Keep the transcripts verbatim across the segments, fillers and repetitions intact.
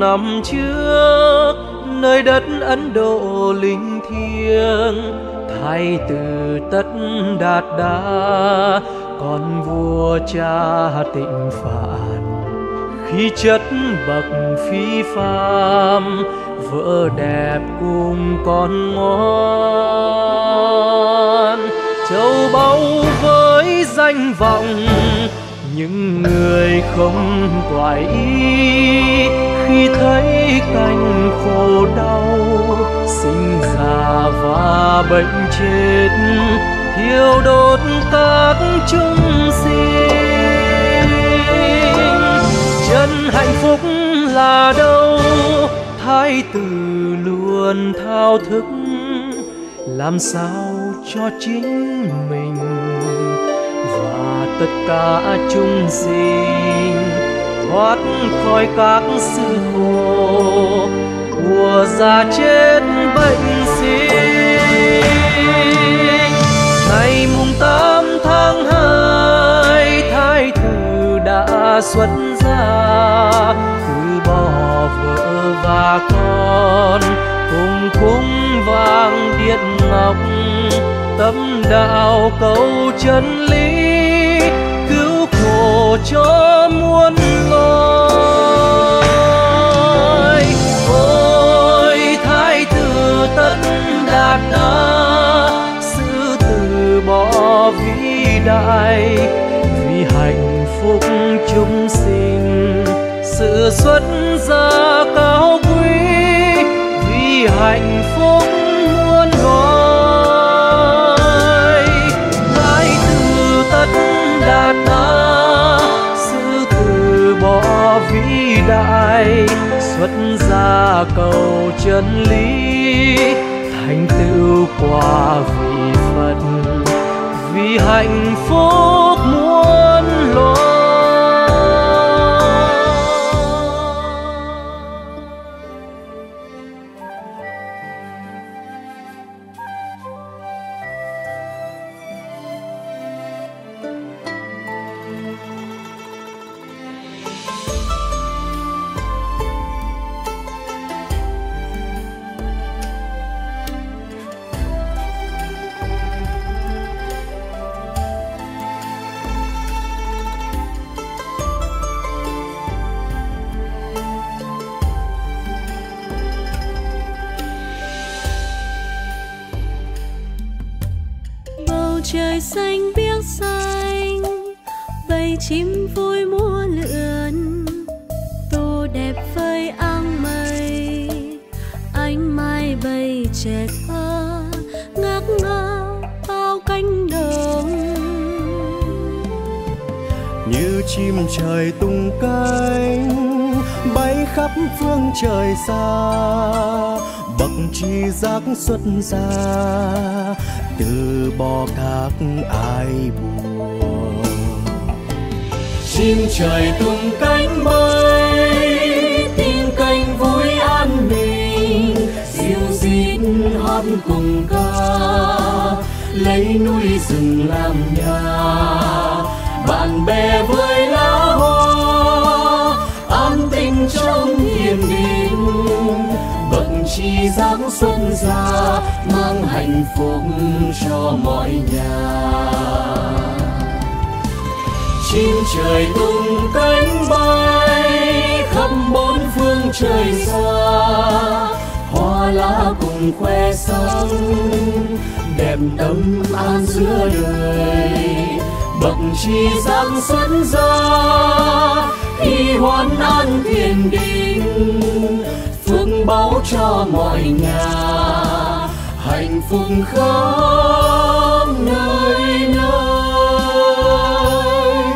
năm trước, nơi đất Ấn Độ linh thiêng, thái tử Tất Đạt Đa, con vua cha Tịnh Phạn. Khí chất bậc phi phàm, vợ đẹp cùng con ngoan, châu báu với danh vọng, những người không toại ý khi thấy cảnh khổ đau, sinh già và bệnh chết thiêu đốt các chúng sinh. Chân hạnh phúc là đâu, thái tử luôn thao thức, làm sao cho chính mình và tất cả chúng sinh thoát khỏi các sự khổ của già chết bệnh sinh. Ngày mùng tám tháng hai, thái tử đã xuất gia, từ bỏ vợ và con, cùng cúng vàng điện ngọc, tâm đạo cầu chân lý, cứu khổ cho muôn loài. Ôi thái tử Tất Đạt Đa, sư từ bỏ vĩ đại, vì hạnh phúc chúng sinh, sự xuất gia cao quý, vì hạnh phúc muôn loài. Đạt Đa, sư từ bỏ vĩ đại, xuất gia cầu chân lý, thành tựu quả vị Phật, vì hạnh phúc muôn loài. Trời xanh biếc xanh, bầy chim vui múa lượn, tô đẹp phơi áng mây, ánh mai bầy trẻ thơ ngác ngơ bao cánh đồng. Như chim trời tung cánh, bay khắp phương trời xa, bậc tri giác xuất gia, từ bỏ các ai buồn. Chim trời tung cánh bay, tim cánh vui an bình, diêu dít hót cùng ca, lấy núi rừng làm nhà, bạn bè với lá hoa, an tĩnh trong hiền đình. Bậc tri giác xuất gia, mang hạnh phúc cho mọi nhà. Chim trời tung cánh bay, khắp bốn phương trời xa, hoa lá cùng khoe sắc, đẹp tâm an giữa đời. Bậc tri giác xuất gia, khi hoan an thiền định, phước báo cho mọi nhà, hạnh phúc khắp nơi nơi.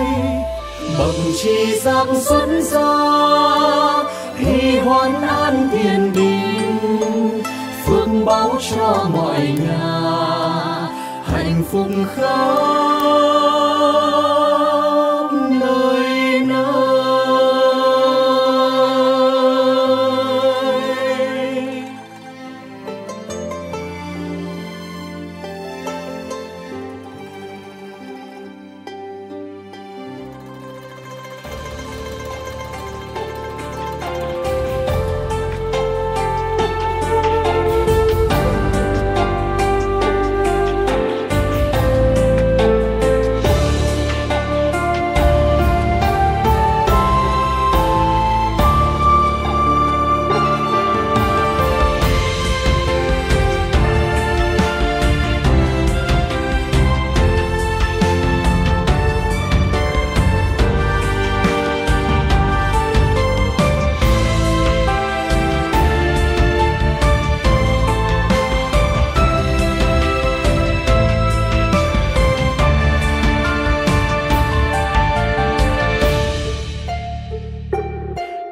Bậc tri giác xuất gia, hy hoan an thiền định, phước báo cho mọi nhà, hạnh phúc khắp nơi nơi.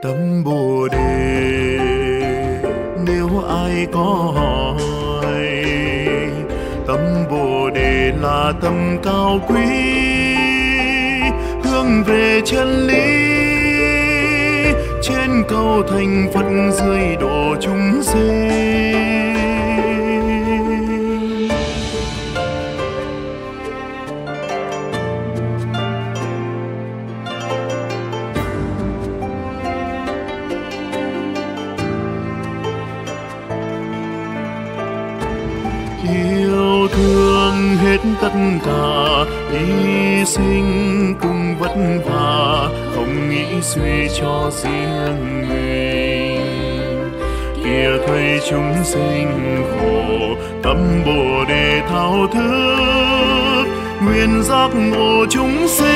Tâm Bồ Đề nếu ai có hỏi, tâm Bồ Đề là tâm cao quý hướng về chân lý, trên cầu thành Phật dưới độ chúng sinh. Yêu thương hết tất cả, hy sinh cùng vất vả, không nghĩ suy cho riêng mình. Kia thấy chúng sinh khổ, tâm Bồ Đề thao thức, nguyện giác ngộ chúng sinh.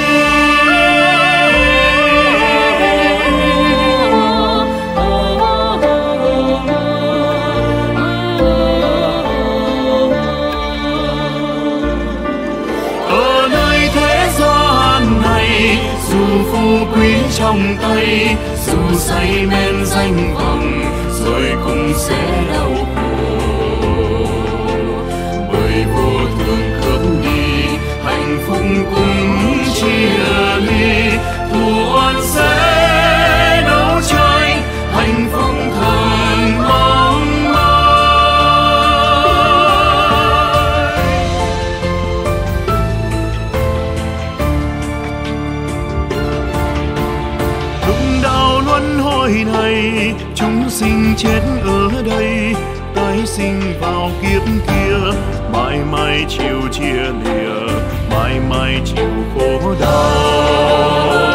Phú quý trong tay, dù say men danh vọng, rồi cũng sẽ đau khổ. Bởi vô thường cướp đi, hạnh phúc cũng chia ly. Thù oán sẽ đấu tranh, hạnh phúc thường mong mỏi. Hồi này chúng sinh chết ở đây, tái sinh vào kiếp kia, mãi mãi chịu chia lìa, mãi mãi chịu khổ đau.